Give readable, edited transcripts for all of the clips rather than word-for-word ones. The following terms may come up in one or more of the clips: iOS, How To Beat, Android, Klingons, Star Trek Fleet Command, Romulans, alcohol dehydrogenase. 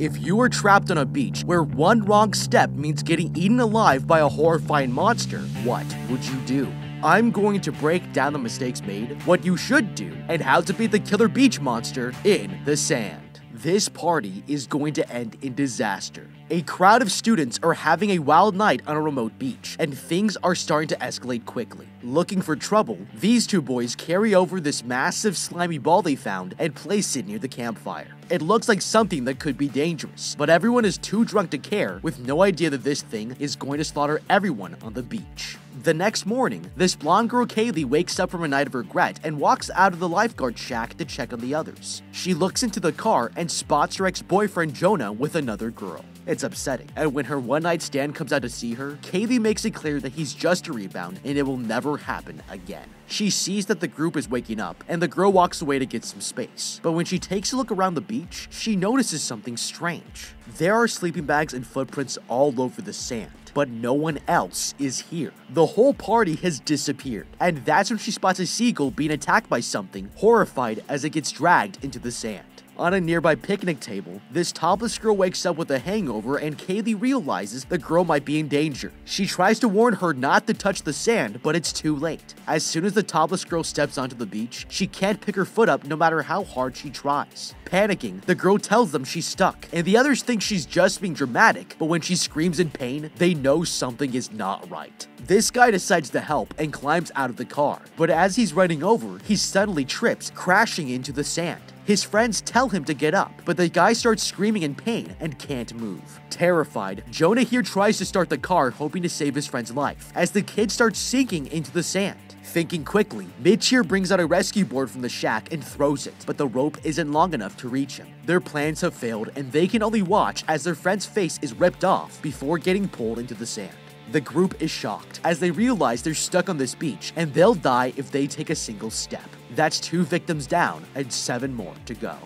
If you were trapped on a beach where one wrong step means getting eaten alive by a horrifying monster, what would you do? I'm going to break down the mistakes made, what you should do, and how to beat the killer beach monster in the sand. This party is going to end in disaster. A crowd of students are having a wild night on a remote beach, and things are starting to escalate quickly. Looking for trouble, these two boys carry over this massive slimy ball they found and place it near the campfire. It looks like something that could be dangerous, but everyone is too drunk to care, with no idea that this thing is going to slaughter everyone on the beach. The next morning, this blonde girl Kaylee wakes up from a night of regret and walks out of the lifeguard shack to check on the others. She looks into the car and spots her ex-boyfriend Jonah with another girl. It's upsetting, and when her one-night stand comes out to see her, Kaylee makes it clear that he's just a rebound and it will never happen again. She sees that the group is waking up, and the girl walks away to get some space. But when she takes a look around the beach, she notices something strange. There are sleeping bags and footprints all over the sand, but no one else is here. The whole party has disappeared, and that's when she spots a seagull being attacked by something, horrified as it gets dragged into the sand. On a nearby picnic table, this topless girl wakes up with a hangover, and Kaylee realizes the girl might be in danger. She tries to warn her not to touch the sand, but it's too late. As soon as the topless girl steps onto the beach, she can't pick her foot up no matter how hard she tries. Panicking, the girl tells them she's stuck, and the others think she's just being dramatic, but when she screams in pain, they know something is not right. This guy decides to help and climbs out of the car, but as he's running over, he suddenly trips, crashing into the sand. His friends tell him to get up, but the guy starts screaming in pain and can't move. Terrified, Jonah here tries to start the car, hoping to save his friend's life, as the kid starts sinking into the sand. Thinking quickly, Mitch brings out a rescue board from the shack and throws it, but the rope isn't long enough to reach him. Their plans have failed, and they can only watch as their friend's face is ripped off before getting pulled into the sand. The group is shocked, as they realize they're stuck on this beach, and they'll die if they take a single step. That's 2 victims down, and 7 more to go.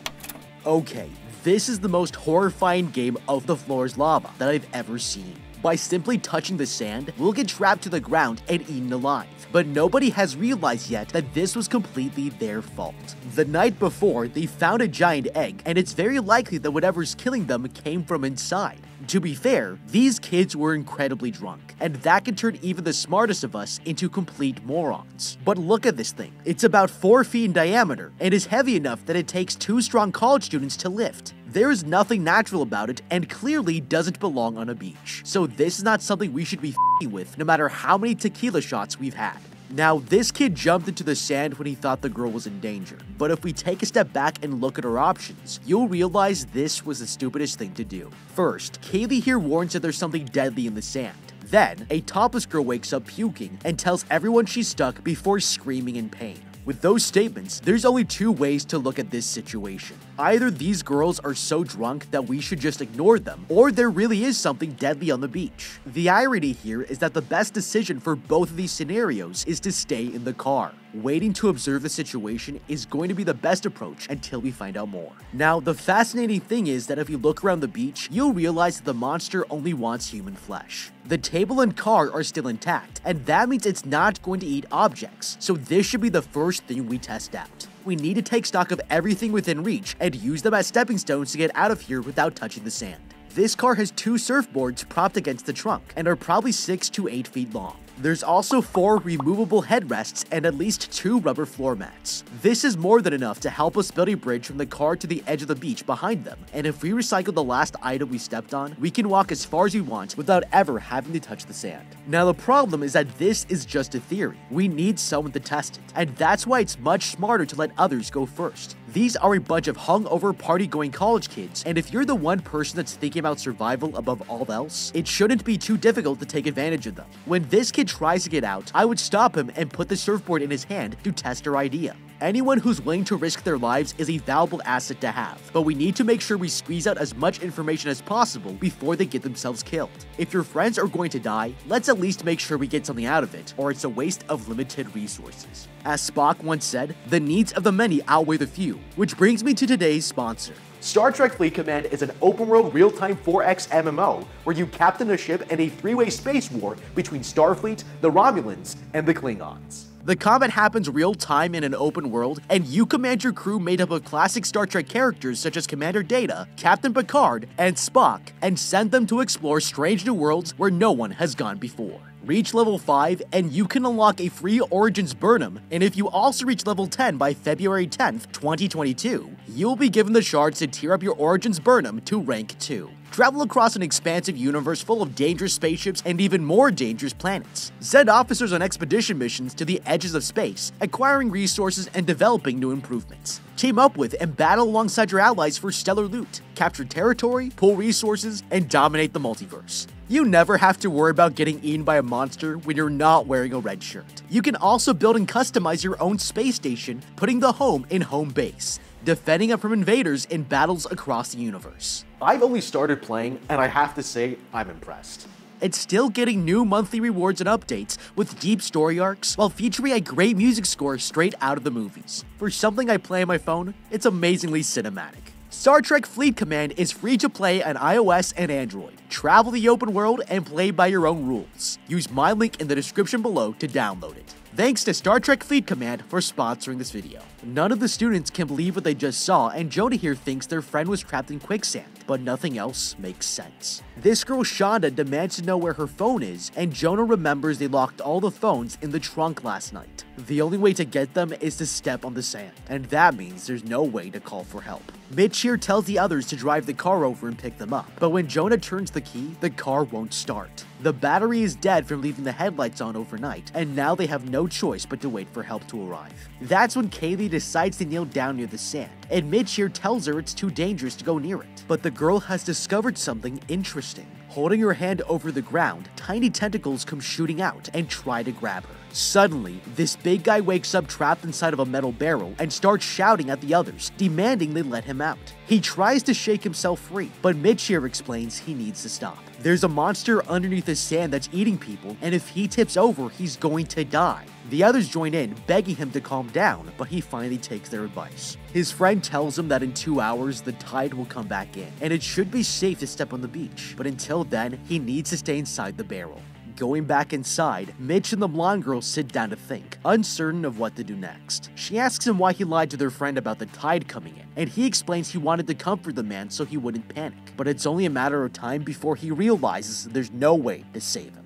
Okay, this is the most horrifying game of the floor's lava that I've ever seen. By simply touching the sand, we'll get trapped to the ground and eaten alive. But nobody has realized yet that this was completely their fault. The night before, they found a giant egg, and it's very likely that whatever's killing them came from inside. To be fair, these kids were incredibly drunk, and that can turn even the smartest of us into complete morons. But look at this thing. It's about 4 feet in diameter, and is heavy enough that it takes 2 strong college students to lift. There is nothing natural about it, and clearly doesn't belong on a beach. So this is not something we should be f***ing with, no matter how many tequila shots we've had. Now, this kid jumped into the sand when he thought the girl was in danger, but if we take a step back and look at our options, you'll realize this was the stupidest thing to do. First, Kaylee here warns that there's something deadly in the sand. Then, a topless girl wakes up puking and tells everyone she's stuck before screaming in pain. With those statements, there's only 2 ways to look at this situation. Either these girls are so drunk that we should just ignore them, or there really is something deadly on the beach. The irony here is that the best decision for both of these scenarios is to stay in the car. Waiting to observe the situation is going to be the best approach until we find out more. Now, the fascinating thing is that if you look around the beach, you'll realize that the monster only wants human flesh. The table and car are still intact, and that means it's not going to eat objects, so this should be the first thing we test out. We need to take stock of everything within reach and use them as stepping stones to get out of here without touching the sand. This car has 2 surfboards propped against the trunk, and are probably 6 to 8 feet long. There's also 4 removable headrests and at least 2 rubber floor mats. This is more than enough to help us build a bridge from the car to the edge of the beach behind them, and if we recycle the last item we stepped on, we can walk as far as we want without ever having to touch the sand. Now, the problem is that this is just a theory. We need someone to test it, and that's why it's much smarter to let others go first. These are a bunch of hungover party-going college kids, and if you're the one person that's thinking about survival above all else, it shouldn't be too difficult to take advantage of them. When this kid tries to get out, I would stop him and put the surfboard in his hand to test her idea. Anyone who's willing to risk their lives is a valuable asset to have, but we need to make sure we squeeze out as much information as possible before they get themselves killed. If your friends are going to die, let's at least make sure we get something out of it, or it's a waste of limited resources. As Spock once said, the needs of the many outweigh the few, which brings me to today's sponsor. Star Trek Fleet Command is an open-world real-time 4X MMO where you captain a ship in a 3-way space war between Starfleet, the Romulans, and the Klingons. The combat happens real-time in an open world, and you command your crew made up of classic Star Trek characters such as Commander Data, Captain Picard, and Spock, and send them to explore strange new worlds where no one has gone before. Reach level 5, and you can unlock a free Origins Burnham, and if you also reach level 10 by February 10th, 2022, you'll be given the shards to tear up your Origins Burnham to rank 2. Travel across an expansive universe full of dangerous spaceships and even more dangerous planets. Send officers on expedition missions to the edges of space, acquiring resources and developing new improvements. Team up with and battle alongside your allies for stellar loot, capture territory, pool resources, and dominate the multiverse. You never have to worry about getting eaten by a monster when you're not wearing a red shirt. You can also build and customize your own space station, putting the home in home base, defending it from invaders in battles across the universe. I've only started playing, and I have to say, I'm impressed. It's still getting new monthly rewards and updates with deep story arcs while featuring a great music score straight out of the movies. For something I play on my phone, it's amazingly cinematic. Star Trek Fleet Command is free to play on iOS and Android. Travel the open world and play by your own rules. Use my link in the description below to download it. Thanks to Star Trek Fleet Command for sponsoring this video. None of the students can believe what they just saw, and Jonah here thinks their friend was trapped in quicksand, but nothing else makes sense. This girl Shonda demands to know where her phone is, and Jonah remembers they locked all the phones in the trunk last night. The only way to get them is to step on the sand, and that means there's no way to call for help. Mitch here tells the others to drive the car over and pick them up, but when Jonah turns the key, the car won't start. The battery is dead from leaving the headlights on overnight, and now they have no choice but to wait for help to arrive. That's when Kaylee decides to kneel down near the sand, and Mitch here tells her it's too dangerous to go near it. But the girl has discovered something interesting. Holding her hand over the ground, tiny tentacles come shooting out and try to grab her. Suddenly, this big guy wakes up trapped inside of a metal barrel and starts shouting at the others, demanding they let him out. He tries to shake himself free, but Mitch here explains he needs to stop. There's a monster underneath the sand that's eating people, and if he tips over, he's going to die. The others join in, begging him to calm down, but he finally takes their advice. His friend tells him that in 2 hours, the tide will come back in, and it should be safe to step on the beach, but until then, he needs to stay inside the barrel. Going back inside, Mitch and the blonde girl sit down to think, uncertain of what to do next. She asks him why he lied to their friend about the tide coming in, and he explains he wanted to comfort the man so he wouldn't panic, but it's only a matter of time before he realizes there's no way to save him.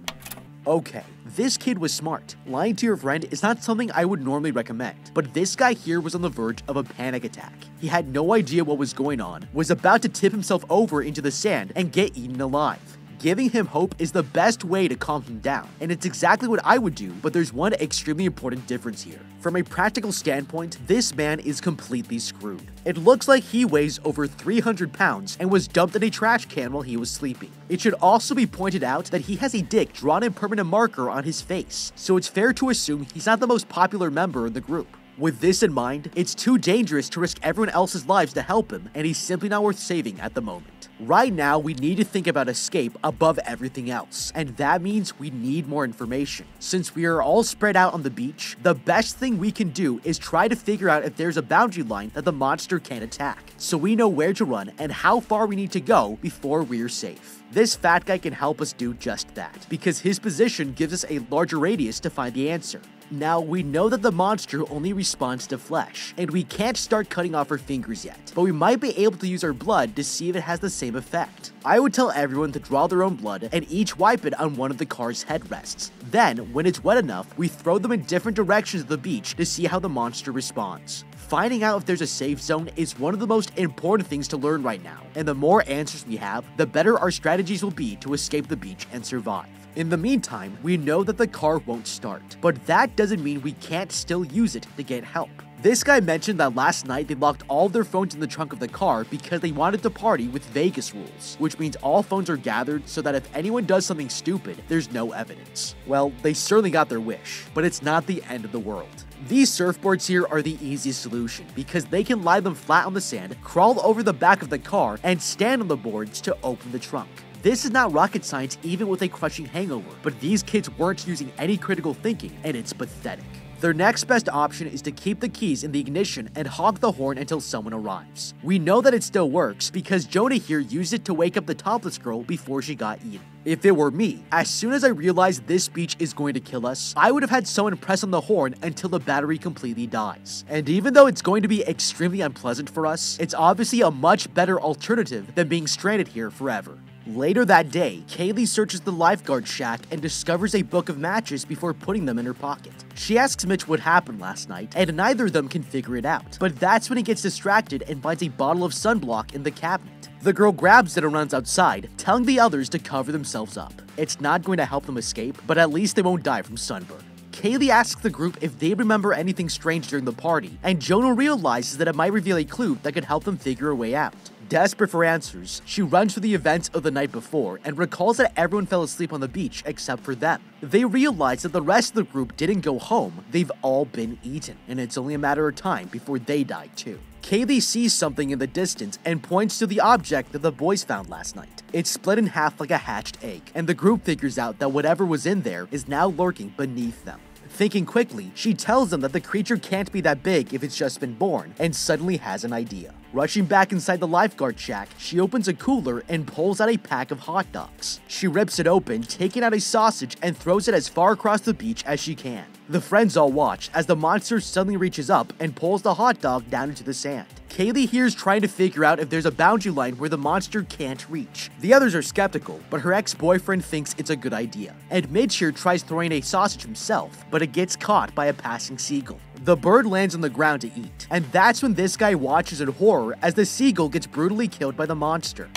Okay, this kid was smart. Lying to your friend is not something I would normally recommend, but this guy here was on the verge of a panic attack. He had no idea what was going on, was about to tip himself over into the sand and get eaten alive. Giving him hope is the best way to calm him down, and it's exactly what I would do, but there's one extremely important difference here. From a practical standpoint, this man is completely screwed. It looks like he weighs over 300 pounds and was dumped in a trash can while he was sleeping. It should also be pointed out that he has a dick drawn in permanent marker on his face, so it's fair to assume he's not the most popular member in the group. With this in mind, it's too dangerous to risk everyone else's lives to help him, and he's simply not worth saving at the moment. Right now, we need to think about escape above everything else, and that means we need more information. Since we are all spread out on the beach, the best thing we can do is try to figure out if there's a boundary line that the monster can't attack, so we know where to run and how far we need to go before we're safe. This fat guy can help us do just that, because his position gives us a larger radius to find the answer. Now, we know that the monster only responds to flesh, and we can't start cutting off our fingers yet, but we might be able to use our blood to see if it has the same effect. I would tell everyone to draw their own blood and each wipe it on one of the car's headrests. Then, when it's wet enough, we throw them in different directions of the beach to see how the monster responds. Finding out if there's a safe zone is one of the most important things to learn right now, and the more answers we have, the better our strategies will be to escape the beach and survive. In the meantime, we know that the car won't start, but that doesn't mean we can't still use it to get help. This guy mentioned that last night they locked all their phones in the trunk of the car because they wanted to party with Vegas rules, which means all phones are gathered so that if anyone does something stupid, there's no evidence. Well, they certainly got their wish, but it's not the end of the world. These surfboards here are the easiest solution because they can lie them flat on the sand, crawl over the back of the car, and stand on the boards to open the trunk. This is not rocket science even with a crushing hangover, but these kids weren't using any critical thinking, and it's pathetic. Their next best option is to keep the keys in the ignition and honk the horn until someone arrives. We know that it still works because Jonah here used it to wake up the topless girl before she got eaten. If it were me, as soon as I realized this beach is going to kill us, I would have had someone press on the horn until the battery completely dies. And even though it's going to be extremely unpleasant for us, it's obviously a much better alternative than being stranded here forever. Later that day, Kaylee searches the lifeguard shack and discovers a book of matches before putting them in her pocket. She asks Mitch what happened last night, and neither of them can figure it out. But that's when he gets distracted and finds a bottle of sunblock in the cabinet. The girl grabs it and runs outside, telling the others to cover themselves up. It's not going to help them escape, but at least they won't die from sunburn. Kaylee asks the group if they remember anything strange during the party, and Jonah realizes that it might reveal a clue that could help them figure a way out. Desperate for answers, she runs through the events of the night before and recalls that everyone fell asleep on the beach except for them. They realize that the rest of the group didn't go home, they've all been eaten, and it's only a matter of time before they die too. Kaylee sees something in the distance and points to the object that the boys found last night. It's split in half like a hatched egg, and the group figures out that whatever was in there is now lurking beneath them. Thinking quickly, she tells them that the creature can't be that big if it's just been born, and suddenly has an idea. Rushing back inside the lifeguard shack, she opens a cooler and pulls out a pack of hot dogs. She rips it open, taking out a sausage, and throws it as far across the beach as she can. The friends all watch as the monster suddenly reaches up and pulls the hot dog down into the sand. Kaylee here's trying to figure out if there's a boundary line where the monster can't reach. The others are skeptical, but her ex-boyfriend thinks it's a good idea. And Mitch here tries throwing a sausage himself, but it gets caught by a passing seagull. The bird lands on the ground to eat, and that's when this guy watches in horror as the seagull gets brutally killed by the monster.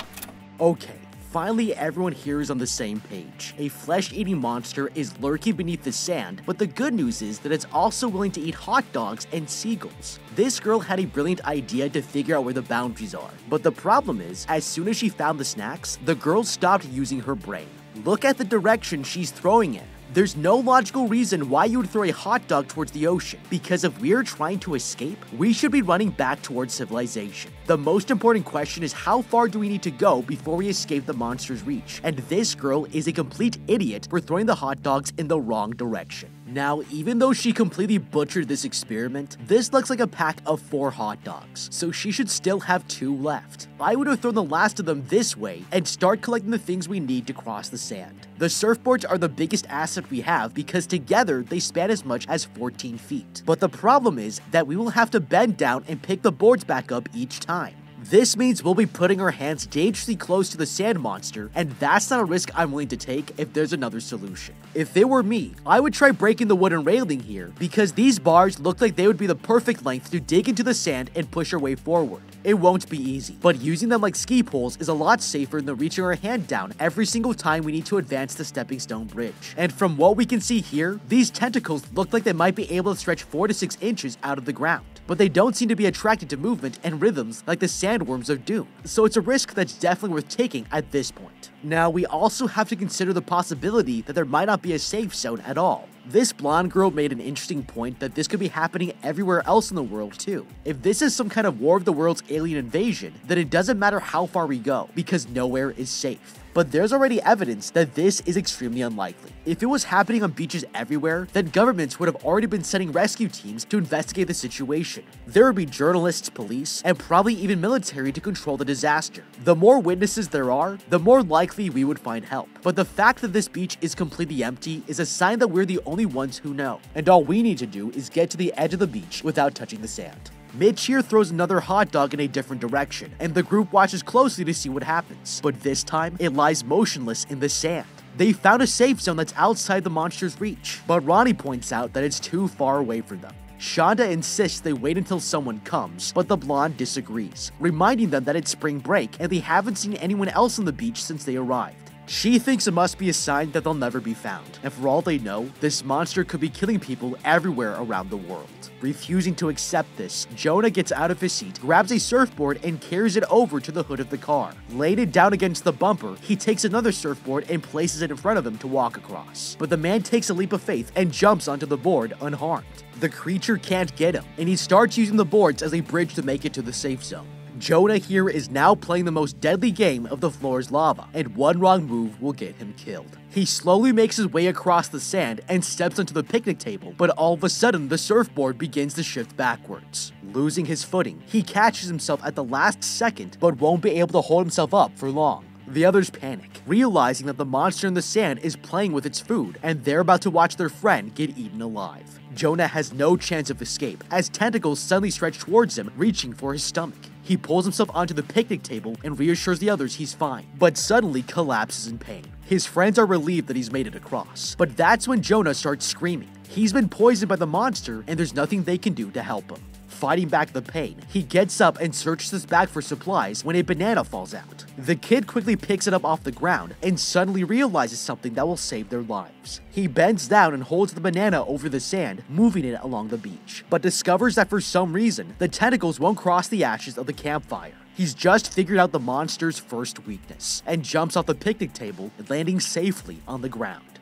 Okay. Finally, everyone here is on the same page. A flesh-eating monster is lurking beneath the sand, but the good news is that it's also willing to eat hot dogs and seagulls. This girl had a brilliant idea to figure out where the boundaries are, but the problem is, as soon as she found the snacks, the girl stopped using her brain. Look at the direction she's throwing in. There's no logical reason why you would throw a hot dog towards the ocean, because if we're trying to escape, we should be running back towards civilization. The most important question is how far do we need to go before we escape the monster's reach, and this girl is a complete idiot for throwing the hot dogs in the wrong direction. Now, even though she completely butchered this experiment, this looks like a pack of 4 hot dogs, so she should still have 2 left. I would have thrown the last of them this way and start collecting the things we need to cross the sand. The surfboards are the biggest asset we have because together they span as much as 14 feet. But the problem is that we will have to bend down and pick the boards back up each time. This means we'll be putting our hands dangerously close to the sand monster, and that's not a risk I'm willing to take if there's another solution. If it were me, I would try breaking the wooden railing here, because these bars look like they would be the perfect length to dig into the sand and push our way forward. It won't be easy, but using them like ski poles is a lot safer than reaching our hand down every single time we need to advance the stepping stone bridge. And from what we can see here, these tentacles look like they might be able to stretch 4 to 6 inches out of the ground, but they don't seem to be attracted to movement and rhythms like the sandworms of doom, so it's a risk that's definitely worth taking at this point. Now, we also have to consider the possibility that there might not be a safe zone at all. This blonde girl made an interesting point that this could be happening everywhere else in the world too. If this is some kind of War of the Worlds alien invasion, then it doesn't matter how far we go, because nowhere is safe. But there's already evidence that this is extremely unlikely. If it was happening on beaches everywhere, then governments would have already been sending rescue teams to investigate the situation. There would be journalists, police, and probably even military to control the disaster. The more witnesses there are, the more likely we would find help. But the fact that this beach is completely empty is a sign that we're the only ones who know, and all we need to do is get to the edge of the beach without touching the sand. Mitch here throws another hot dog in a different direction, and the group watches closely to see what happens, but this time, it lies motionless in the sand. They found a safe zone that's outside the monster's reach, but Ronnie points out that it's too far away for them. Shonda insists they wait until someone comes, but the blonde disagrees, reminding them that it's spring break and they haven't seen anyone else on the beach since they arrived. She thinks it must be a sign that they'll never be found, and for all they know, this monster could be killing people everywhere around the world. Refusing to accept this, Jonah gets out of his seat, grabs a surfboard, and carries it over to the hood of the car. Laid it down against the bumper, he takes another surfboard and places it in front of him to walk across. But the man takes a leap of faith and jumps onto the board unharmed. The creature can't get him, and he starts using the boards as a bridge to make it to the safe zone. Jonah here is now playing the most deadly game of the floor's lava, and one wrong move will get him killed. He slowly makes his way across the sand and steps onto the picnic table, but all of a sudden the surfboard begins to shift backwards. Losing his footing, he catches himself at the last second, but won't be able to hold himself up for long. The others panic, realizing that the monster in the sand is playing with its food, and they're about to watch their friend get eaten alive. Jonah has no chance of escape, as tentacles suddenly stretch towards him, reaching for his stomach. He pulls himself onto the picnic table and reassures the others he's fine, but suddenly collapses in pain. His friends are relieved that he's made it across, but that's when Jonah starts screaming. He's been poisoned by the monster, and there's nothing they can do to help him. Fighting back the pain, he gets up and searches his bag for supplies when a banana falls out. The kid quickly picks it up off the ground and suddenly realizes something that will save their lives. He bends down and holds the banana over the sand, moving it along the beach, but discovers that for some reason, the tentacles won't cross the ashes of the campfire. He's just figured out the monster's first weakness and jumps off the picnic table, landing safely on the ground.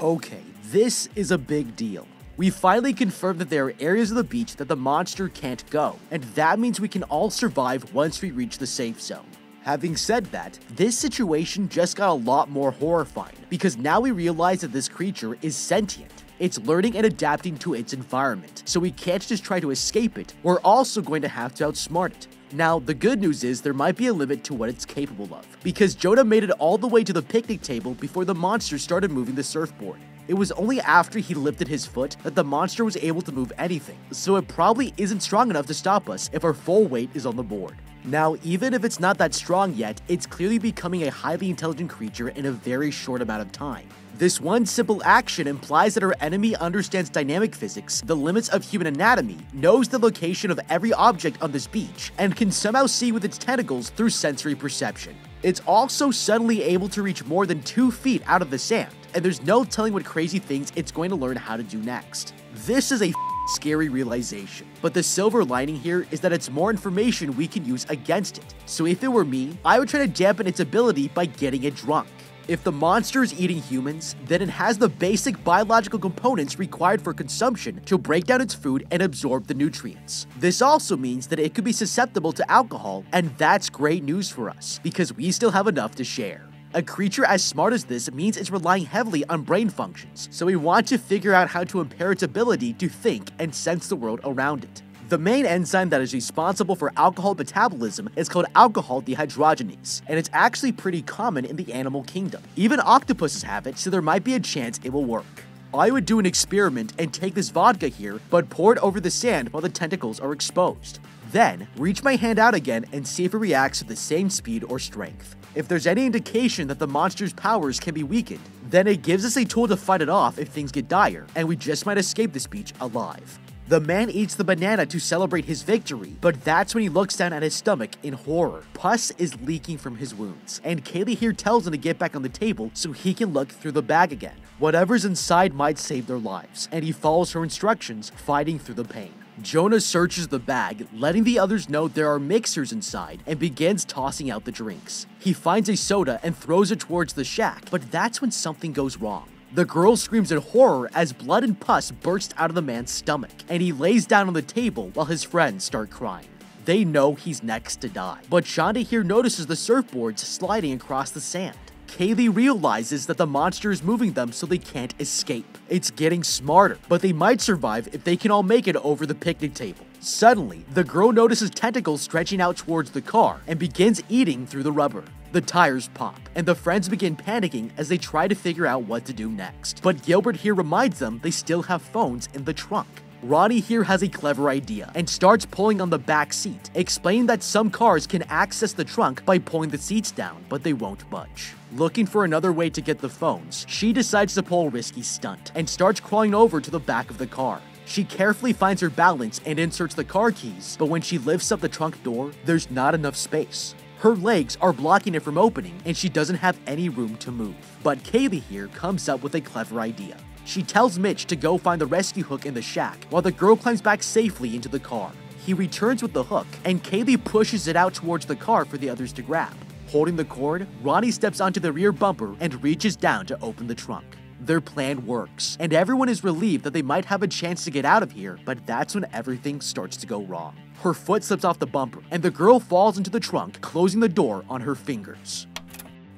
Okay, this is a big deal. We finally confirmed that there are areas of the beach that the monster can't go, and that means we can all survive once we reach the safe zone. Having said that, this situation just got a lot more horrifying, because now we realize that this creature is sentient. It's learning and adapting to its environment, so we can't just try to escape it. We're also going to have to outsmart it. Now, the good news is there might be a limit to what it's capable of, because Jonah made it all the way to the picnic table before the monster started moving the surfboard. It was only after he lifted his foot that the monster was able to move anything, so it probably isn't strong enough to stop us if our full weight is on the board. Now, even if it's not that strong yet, it's clearly becoming a highly intelligent creature in a very short amount of time. This one simple action implies that our enemy understands dynamic physics, the limits of human anatomy, knows the location of every object on this beach, and can somehow see with its tentacles through sensory perception. It's also suddenly able to reach more than 2 feet out of the sand, and there's no telling what crazy things it's going to learn how to do next. This is a scary realization, but the silver lining here is that it's more information we can use against it. So if it were me, I would try to dampen its ability by getting it drunk. If the monster is eating humans, then it has the basic biological components required for consumption to break down its food and absorb the nutrients. This also means that it could be susceptible to alcohol, and that's great news for us, because we still have enough to share. A creature as smart as this means it's relying heavily on brain functions, so we want to figure out how to impair its ability to think and sense the world around it. The main enzyme that is responsible for alcohol metabolism is called alcohol dehydrogenase, and it's actually pretty common in the animal kingdom. Even octopuses have it, so there might be a chance it will work. I would do an experiment and take this vodka here, but pour it over the sand while the tentacles are exposed. Then, reach my hand out again and see if it reacts with the same speed or strength. If there's any indication that the monster's powers can be weakened, then it gives us a tool to fight it off if things get dire, and we just might escape this beach alive. The man eats the banana to celebrate his victory, but that's when he looks down at his stomach in horror. Pus is leaking from his wounds, and Kaylee here tells him to get back on the table so he can look through the bag again. Whatever's inside might save their lives, and he follows her instructions, fighting through the pain. Jonah searches the bag, letting the others know there are mixers inside, and begins tossing out the drinks. He finds a soda and throws it towards the shack, but that's when something goes wrong. The girl screams in horror as blood and pus burst out of the man's stomach, and he lays down on the table while his friends start crying. They know he's next to die, but Shonda here notices the surfboards sliding across the sand. Kaylee realizes that the monster is moving them so they can't escape. It's getting smarter, but they might survive if they can all make it over the picnic table. Suddenly, the girl notices tentacles stretching out towards the car and begins eating through the rubber. The tires pop, and the friends begin panicking as they try to figure out what to do next. But Gilbert here reminds them they still have phones in the trunk. Ronnie here has a clever idea and starts pulling on the back seat, explaining that some cars can access the trunk by pulling the seats down, but they won't budge. Looking for another way to get the phones, she decides to pull a risky stunt and starts crawling over to the back of the car. She carefully finds her balance and inserts the car keys, but when she lifts up the trunk door, there's not enough space. Her legs are blocking it from opening, and she doesn't have any room to move. But Kaylee here comes up with a clever idea. She tells Mitch to go find the rescue hook in the shack, while the girl climbs back safely into the car. He returns with the hook, and Kaylee pushes it out towards the car for the others to grab. Holding the cord, Ronnie steps onto the rear bumper and reaches down to open the trunk. Their plan works, and everyone is relieved that they might have a chance to get out of here, but that's when everything starts to go wrong. Her foot slips off the bumper, and the girl falls into the trunk, closing the door on her fingers.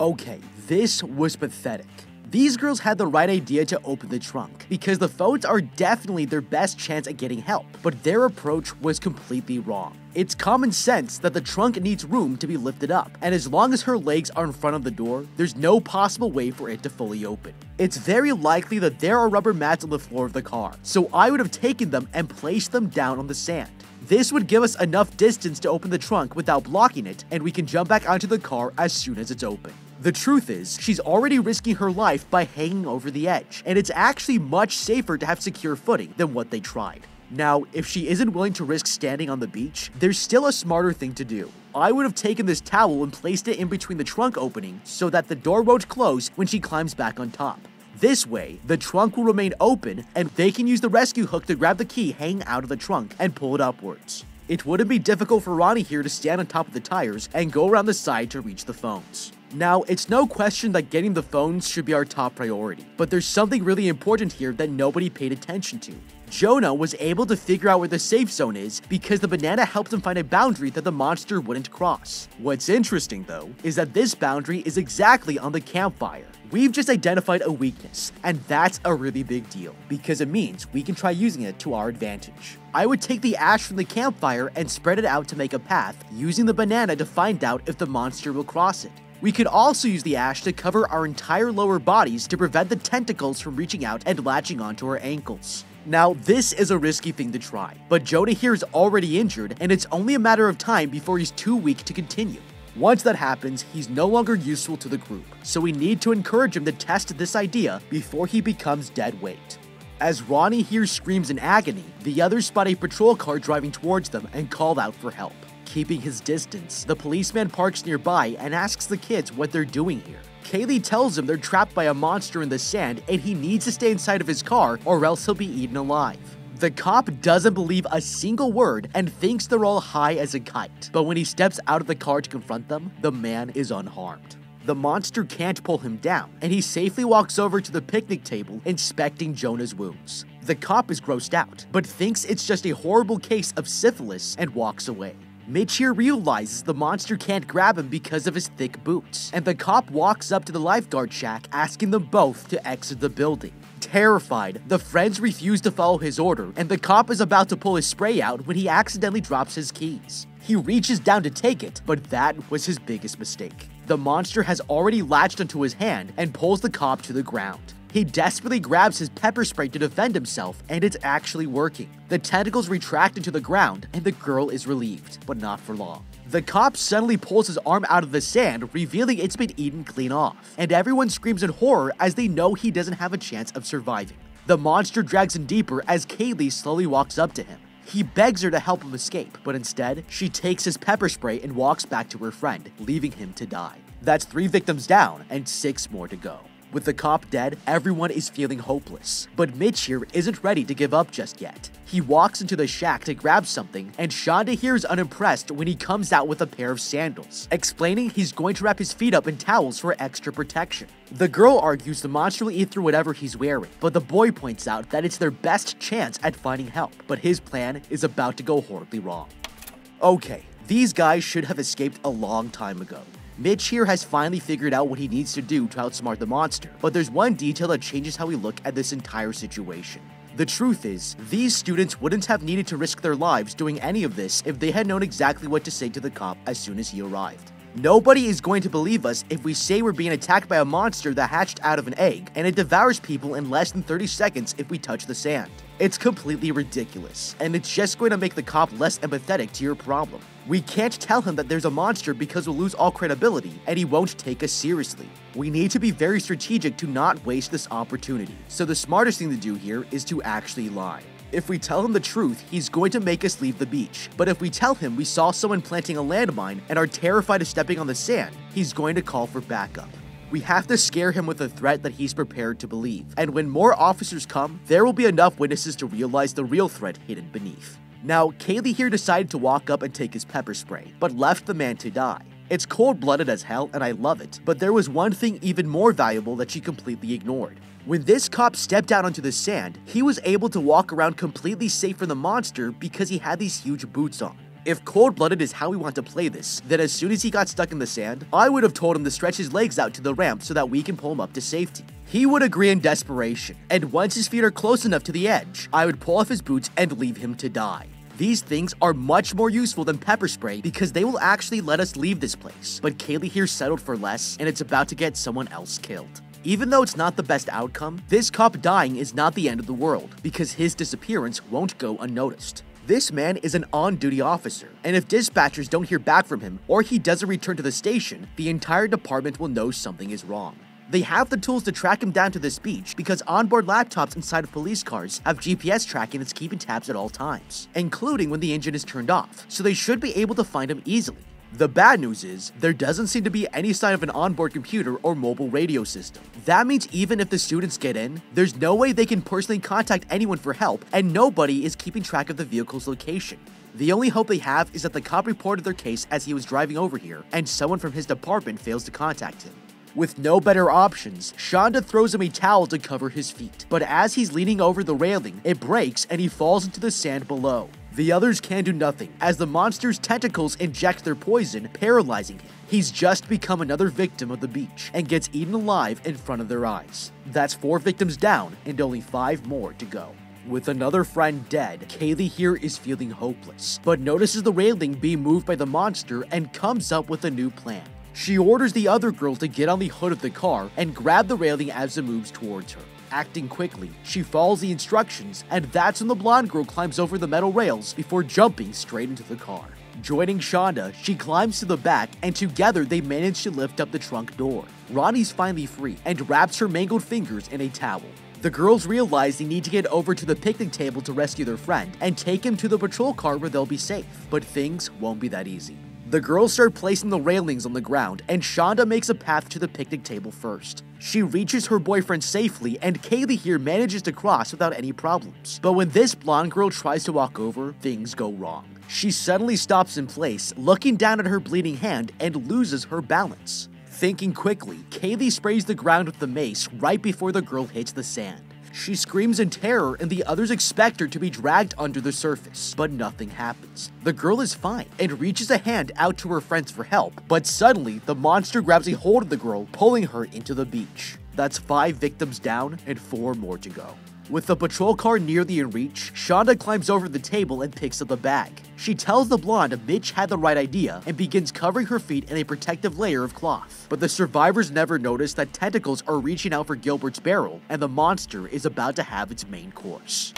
Okay, this was pathetic. These girls had the right idea to open the trunk, because the phones are definitely their best chance at getting help, but their approach was completely wrong. It's common sense that the trunk needs room to be lifted up, and as long as her legs are in front of the door, there's no possible way for it to fully open. It's very likely that there are rubber mats on the floor of the car, so I would have taken them and placed them down on the sand. This would give us enough distance to open the trunk without blocking it, and we can jump back onto the car as soon as it's open. The truth is, she's already risking her life by hanging over the edge, and it's actually much safer to have secure footing than what they tried. Now, if she isn't willing to risk standing on the beach, there's still a smarter thing to do. I would have taken this towel and placed it in between the trunk opening so that the door won't close when she climbs back on top. This way, the trunk will remain open, and they can use the rescue hook to grab the key hanging out of the trunk and pull it upwards. It wouldn't be difficult for Ronnie here to stand on top of the tires and go around the side to reach the phones. Now, it's no question that getting the phones should be our top priority, but there's something really important here that nobody paid attention to. Jonah was able to figure out where the safe zone is because the banana helped him find a boundary that the monster wouldn't cross. What's interesting, though, is that this boundary is exactly on the campfire. We've just identified a weakness, and that's a really big deal, because it means we can try using it to our advantage. I would take the ash from the campfire and spread it out to make a path, using the banana to find out if the monster will cross it. We could also use the ash to cover our entire lower bodies to prevent the tentacles from reaching out and latching onto our ankles. Now, this is a risky thing to try, but Jonah here is already injured, and it's only a matter of time before he's too weak to continue. Once that happens, he's no longer useful to the group, so we need to encourage him to test this idea before he becomes dead weight. As Ronnie here screams in agony, the others spot a patrol car driving towards them and call out for help. Keeping his distance, the policeman parks nearby and asks the kids what they're doing here. Kaylee tells him they're trapped by a monster in the sand and he needs to stay inside of his car or else he'll be eaten alive. The cop doesn't believe a single word and thinks they're all high as a kite, but when he steps out of the car to confront them, the man is unharmed. The monster can't pull him down, and he safely walks over to the picnic table, inspecting Jonah's wounds. The cop is grossed out, but thinks it's just a horrible case of syphilis and walks away. Mitch here realizes the monster can't grab him because of his thick boots, and the cop walks up to the lifeguard shack, asking them both to exit the building. Terrified, the friends refuse to follow his order, and the cop is about to pull his spray out when he accidentally drops his keys. He reaches down to take it, but that was his biggest mistake. The monster has already latched onto his hand and pulls the cop to the ground. He desperately grabs his pepper spray to defend himself, and it's actually working. The tentacles retract into the ground, and the girl is relieved, but not for long. The cop suddenly pulls his arm out of the sand, revealing it's been eaten clean off, and everyone screams in horror as they know he doesn't have a chance of surviving. The monster drags him deeper as Kaylee slowly walks up to him. He begs her to help him escape, but instead, she takes his pepper spray and walks back to her friend, leaving him to die. That's 3 victims down, and 6 more to go. With the cop dead, everyone is feeling hopeless, but Mitch here isn't ready to give up just yet. He walks into the shack to grab something, and Shonda here is unimpressed when he comes out with a pair of sandals, explaining he's going to wrap his feet up in towels for extra protection. The girl argues the monster will eat through whatever he's wearing, but the boy points out that it's their best chance at finding help, but his plan is about to go horribly wrong. Okay, these guys should have escaped a long time ago. Mitch here has finally figured out what he needs to do to outsmart the monster, but there's one detail that changes how we look at this entire situation. The truth is, these students wouldn't have needed to risk their lives doing any of this if they had known exactly what to say to the cop as soon as he arrived. Nobody is going to believe us if we say we're being attacked by a monster that hatched out of an egg, and it devours people in less than 30 seconds if we touch the sand. It's completely ridiculous, and it's just going to make the cop less empathetic to your problem. We can't tell him that there's a monster because we'll lose all credibility, and he won't take us seriously. We need to be very strategic to not waste this opportunity, so the smartest thing to do here is to actually lie. If we tell him the truth, he's going to make us leave the beach. But if we tell him we saw someone planting a landmine and are terrified of stepping on the sand, he's going to call for backup. We have to scare him with a threat that he's prepared to believe. And when more officers come, there will be enough witnesses to realize the real threat hidden beneath. Now, Kaylee here decided to walk up and take his pepper spray, but left the man to die. It's cold-blooded as hell, and I love it, but there was one thing even more valuable that she completely ignored. When this cop stepped out onto the sand, he was able to walk around completely safe from the monster because he had these huge boots on. If cold-blooded is how we want to play this, then as soon as he got stuck in the sand, I would have told him to stretch his legs out to the ramp so that we can pull him up to safety. He would agree in desperation, and once his feet are close enough to the edge, I would pull off his boots and leave him to die. These things are much more useful than pepper spray because they will actually let us leave this place, but Kaylee here settled for less, and it's about to get someone else killed. Even though it's not the best outcome, this cop dying is not the end of the world because his disappearance won't go unnoticed. This man is an on-duty officer, and if dispatchers don't hear back from him or he doesn't return to the station, the entire department will know something is wrong. They have the tools to track him down to this beach because onboard laptops inside of police cars have GPS tracking that's keeping tabs at all times, including when the engine is turned off, so they should be able to find him easily. The bad news is, there doesn't seem to be any sign of an onboard computer or mobile radio system. That means even if the students get in, there's no way they can personally contact anyone for help, and nobody is keeping track of the vehicle's location. The only hope they have is that the cop reported their case as he was driving over here, and someone from his department fails to contact him. With no better options, Shonda throws him a towel to cover his feet, but as he's leaning over the railing, it breaks and he falls into the sand below. The others can do nothing, as the monster's tentacles inject their poison, paralyzing him. He's just become another victim of the beach, and gets eaten alive in front of their eyes. That's 4 victims down, and only 5 more to go. With another friend dead, Kaylee here is feeling hopeless, but notices the railing being moved by the monster and comes up with a new plan. She orders the other girl to get on the hood of the car and grab the railing as it moves towards her. Acting quickly, she follows the instructions, and that's when the blonde girl climbs over the metal rails before jumping straight into the car. Joining Shonda, she climbs to the back, and together they manage to lift up the trunk door. Ronnie's finally free and wraps her mangled fingers in a towel. The girls realize they need to get over to the picnic table to rescue their friend and take him to the patrol car where they'll be safe, but things won't be that easy. The girls start placing the railings on the ground, and Shonda makes a path to the picnic table first. She reaches her boyfriend safely, and Kaylee here manages to cross without any problems. But when this blonde girl tries to walk over, things go wrong. She suddenly stops in place, looking down at her bleeding hand, and loses her balance. Thinking quickly, Kaylee sprays the ground with the mace right before the girl hits the sand. She screams in terror, and the others expect her to be dragged under the surface, but nothing happens. The girl is fine and reaches a hand out to her friends for help, but suddenly the monster grabs a hold of the girl, pulling her into the beach. That's 5 victims down and 4 more to go. With the patrol car nearly in reach, Shonda climbs over the table and picks up the bag. She tells the blonde Mitch had the right idea and begins covering her feet in a protective layer of cloth. But the survivors never notice that tentacles are reaching out for Gilbert's barrel, and the monster is about to have its main course.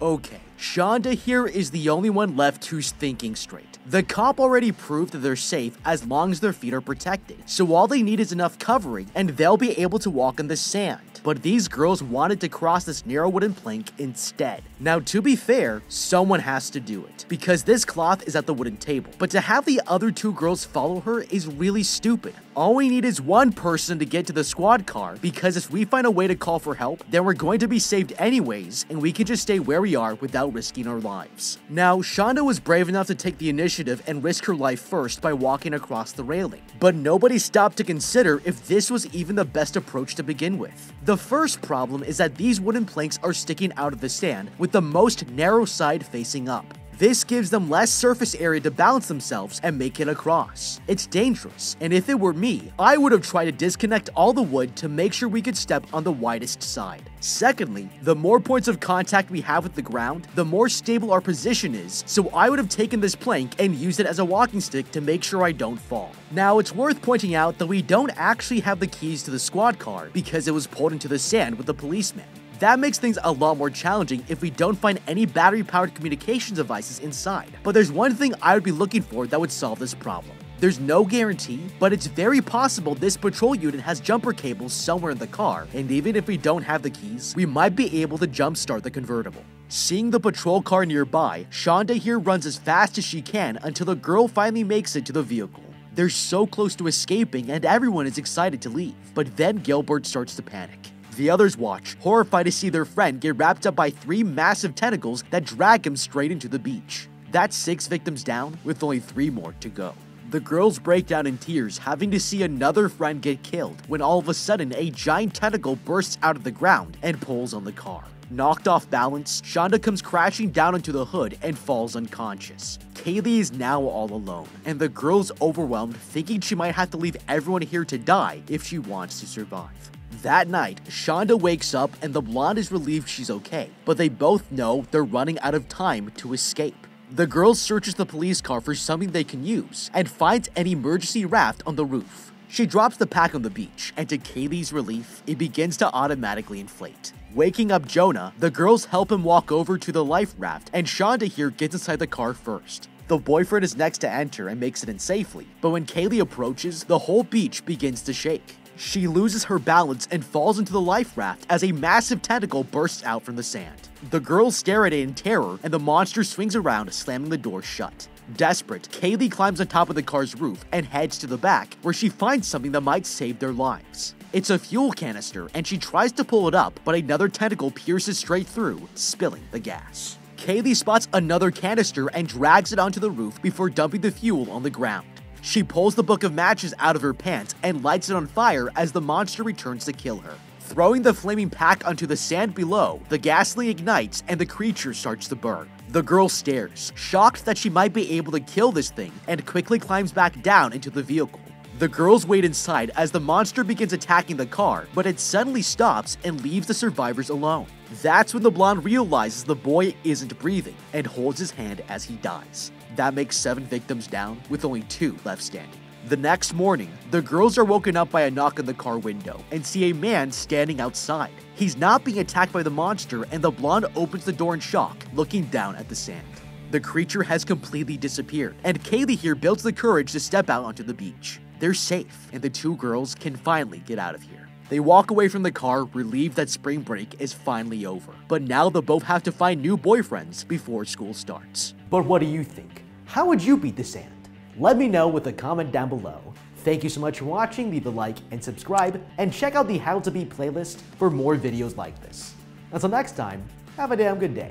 Okay, Shonda here is the only one left who's thinking straight. The cop already proved that they're safe as long as their feet are protected, so all they need is enough covering and they'll be able to walk in the sand. But these girls wanted to cross this narrow wooden plank instead. Now, to be fair, someone has to do it, because this cloth is at the wooden table, but to have the other 2 girls follow her is really stupid. All we need is one person to get to the squad car, because if we find a way to call for help, then we're going to be saved anyways, and we can just stay where we are without risking our lives. Now, Shonda was brave enough to take the initiative and risk her life first by walking across the railing, but nobody stopped to consider if this was even the best approach to begin with. The first problem is that these wooden planks are sticking out of the sand, with the most narrow side facing up. This gives them less surface area to balance themselves and make it across. It's dangerous, and if it were me, I would have tried to disconnect all the wood to make sure we could step on the widest side. Secondly, the more points of contact we have with the ground, the more stable our position is, so I would have taken this plank and used it as a walking stick to make sure I don't fall. Now, it's worth pointing out that we don't actually have the keys to the squad car because it was pulled into the sand with the policeman. That makes things a lot more challenging if we don't find any battery-powered communications devices inside. But there's one thing I would be looking for that would solve this problem. There's no guarantee, but it's very possible this patrol unit has jumper cables somewhere in the car, and even if we don't have the keys, we might be able to jumpstart the convertible. Seeing the patrol car nearby, Shonda here runs as fast as she can until the girl finally makes it to the vehicle. They're so close to escaping, and everyone is excited to leave. But then Gilbert starts to panic. The others watch, horrified to see their friend get wrapped up by 3 massive tentacles that drag him straight into the beach. That's 6 victims down, with only 3 more to go. The girls break down in tears, having to see another friend get killed, when all of a sudden a giant tentacle bursts out of the ground and pulls on the car. Knocked off balance, Shonda comes crashing down into the hood and falls unconscious. Kaylee is now all alone, and the girl's overwhelmed, thinking she might have to leave everyone here to die if she wants to survive. That night, Shonda wakes up and the blonde is relieved she's okay, but they both know they're running out of time to escape. The girl searches the police car for something they can use and finds an emergency raft on the roof. She drops the pack on the beach, and to Kaylee's relief, it begins to automatically inflate. Waking up Jonah, the girls help him walk over to the life raft, and Shonda here gets inside the car first. The boyfriend is next to enter and makes it in safely, but when Kaylee approaches, the whole beach begins to shake. She loses her balance and falls into the life raft as a massive tentacle bursts out from the sand. The girls stare at it in terror, and the monster swings around, slamming the door shut. Desperate, Kaylee climbs on top of the car's roof and heads to the back, where she finds something that might save their lives. It's a fuel canister, and she tries to pull it up, but another tentacle pierces straight through, spilling the gas. Kaylee spots another canister and drags it onto the roof before dumping the fuel on the ground. She pulls the book of matches out of her pants and lights it on fire as the monster returns to kill her. Throwing the flaming pack onto the sand below, the gasoline ignites and the creature starts to burn. The girl stares, shocked that she might be able to kill this thing, and quickly climbs back down into the vehicle. The girls wait inside as the monster begins attacking the car, but it suddenly stops and leaves the survivors alone. That's when the blonde realizes the boy isn't breathing and holds his hand as he dies. That makes 7 victims down, with only 2 left standing. The next morning, the girls are woken up by a knock on the car window and see a man standing outside. He's not being attacked by the monster, and the blonde opens the door in shock, looking down at the sand. The creature has completely disappeared, and Kaylee here builds the courage to step out onto the beach. They're safe, and the 2 girls can finally get out of here. They walk away from the car, relieved that spring break is finally over. But now they'll both have to find new boyfriends before school starts. But what do you think? How would you beat the sand? Let me know with a comment down below. Thank you so much for watching. Leave a like and subscribe, and check out the How To Beat playlist for more videos like this. Until next time, have a damn good day.